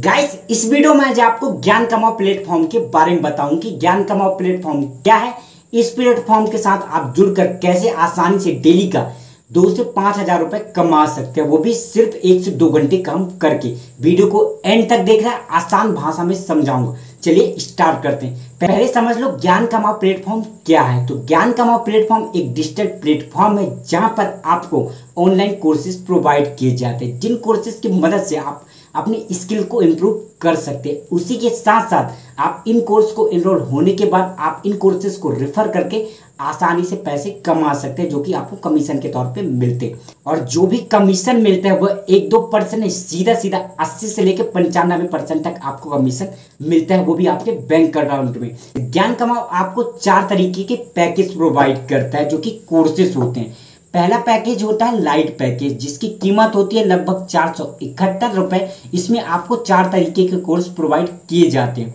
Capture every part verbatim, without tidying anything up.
Guys इस video में आज आपको ज्ञान कमाओ प्लेटफॉर्म के बारे में बताऊं कि ज्ञान कमाओ प्लेटफॉर्म क्या है, इस प्लेटफॉर्म के साथ आप जुड़कर कैसे आसानी से डेली का दो से पांच हजार रुपए कमा सकते हैं, वो भी सिर्फ एक से दो घंटे काम करके। वीडियो को एंड तक देखना, आसान भाषा में समझाऊंगा। चलिए स्टार्ट करते हैं। पहले समझ लो ज्ञान कमाओ प्लेटफॉर्म क्या है। तो ज्ञान कमाओ प्लेटफॉर्म एक डिजिटल प्लेटफॉर्म है जहां पर आपको ऑनलाइन कोर्सेज प्रोवाइड किए जाते हैं, जिन कोर्सेज की मदद से आप अपनी स्किल को इम्प्रूव कर सकते हैं। उसी के साथ साथ आप इन कोर्स को एनरोल होने के बाद आप इन कोर्सेज को रेफर करके आसानी से पैसे कमा सकते हैं, जो कि आपको कमीशन के तौर पे मिलते हैं। और जो भी कमीशन मिलता है वह एक दो परसेंट नहीं, सीधा सीधा अस्सी से लेकर पंचानवे परसेंट तक आपको कमीशन मिलता है, वो भी आपके बैंक अकाउंट में। ज्ञान कमाओ आपको चार तरीके के पैकेज प्रोवाइड करता है, जो कि कोर्सेज होते हैं। पहला पैकेज होता है लाइट पैकेज, जिसकी कीमत होती है लगभग चार सौ इकहत्तर रुपये। इसमें आपको चार तरीके के कोर्स प्रोवाइड किए जाते हैं।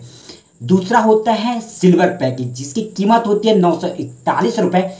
दूसरा होता है सिल्वर पैकेज, जिसकी कीमत होती है नौ सौ इकतालीस रुपये।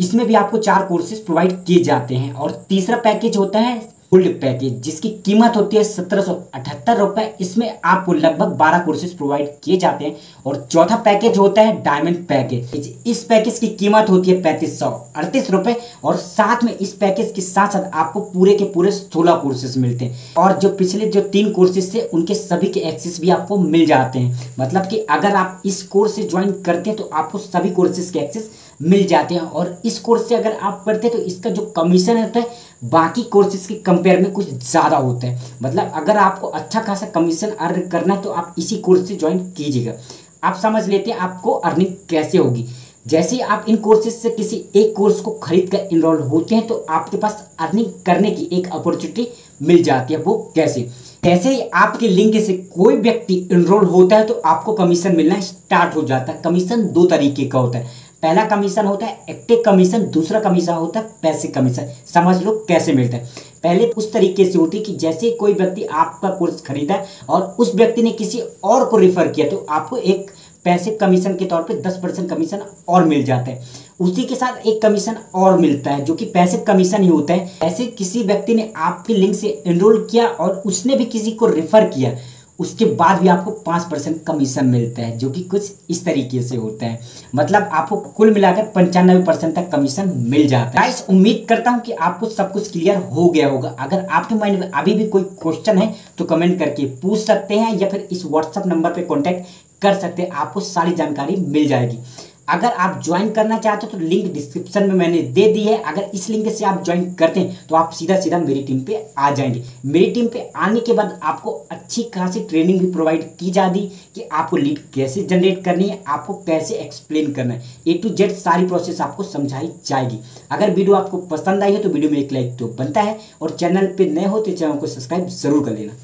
इसमें भी आपको चार कोर्सेज प्रोवाइड किए जाते हैं। और तीसरा पैकेज होता है गोल्ड पैकेज, जिसकी कीमत होती है सत्रह सौ अठहत्तर रुपये। इसमें आपको लगभग बारह कोर्सेज प्रोवाइड किए जाते हैं। और चौथा पैकेज होता है डायमंड पैकेज। इस पैकेज की कीमत होती है पैंतीस सौ अड़तीस रुपये। और साथ में इस पैकेज के साथ साथ आपको पूरे के पूरे सोलह कोर्सेज मिलते हैं। और जो पिछले जो तीन कोर्सेज थे उनके सभी के एक्सेस भी आपको मिल जाते हैं, मतलब कि अगर आप इस कोर्स से ज्वाइन करते हैं तो आपको सभी कोर्सेज के एक्सेस मिल जाते हैं। और इस कोर्स से अगर आप पढ़ते हैं तो इसका जो कमीशन होता है बाकी कोर्सेज के कंपेयर में कुछ ज़्यादा होता है, मतलब अगर आपको अच्छा खासा कमीशन अर्न करना है तो आप इसी कोर्स से ज्वाइन कीजिएगा। आप समझ लेते हैं आपको अर्निंग कैसे होगी। जैसे ही आप इन कोर्सेज से किसी एक कोर्स को खरीद कर इनरोल होते हैं तो आपके पास अर्निंग करने की एक अपॉर्चुनिटी मिल जाती है। वो कैसे? जैसे ही आपके लिंक से कोई व्यक्ति इनरोल होता है तो आपको कमीशन मिलना स्टार्ट हो जाता है। कमीशन दो तरीके का होता है। पहला कमीशन होता है एक्टिव कमीशन, दूसरा कमीशन होता है पैसे कमीशन। समझ लो कैसे मिलता है। पहले उस तरीके से होती है कि जैसे ही कोई व्यक्ति आपका कोर्स खरीदा है और उस व्यक्ति ने किसी और को रेफर किया तो आपको एक पैसे कमीशन के तौर पे दस परसेंट कमीशन और मिल जाता है। उसी के साथ एक कमीशन और मिलता है जो कि पैसे कमीशन ही होता है। ऐसे किसी व्यक्ति ने आपके लिंक से एनरोल किया और उसने भी किसी को रेफर किया, उसके बाद भी आपको पाँच परसेंट कमीशन मिलता है, जो कि कुछ इस तरीके से होता है। मतलब आपको कुल मिलाकर पंचानवे परसेंट तक कमीशन मिल जाता है। उम्मीद करता हूं कि आपको सब कुछ क्लियर हो गया होगा। अगर आपके माइंड में अभी भी कोई क्वेश्चन है तो कमेंट करके पूछ सकते हैं या फिर इस व्हाट्सएप नंबर पर कॉन्टैक्ट कर सकते हैं, आपको सारी जानकारी मिल जाएगी। अगर आप ज्वाइन करना चाहते हो तो लिंक डिस्क्रिप्शन में मैंने दे दी है। अगर इस लिंक से आप ज्वाइन करते हैं तो आप सीधा सीधा मेरी टीम पे आ जाएंगे। मेरी टीम पे आने के बाद आपको अच्छी खासी ट्रेनिंग भी प्रोवाइड की जाती कि आपको लीड कैसे जनरेट करनी है, आपको कैसे एक्सप्लेन करना है, ए टू जेड सारी प्रोसेस आपको समझाई जाएगी। अगर वीडियो आपको पसंद आई हो तो वीडियो में एक लाइक तो बनता है, और चैनल पर नए हो तो चैनल को सब्सक्राइब जरूर कर लेना।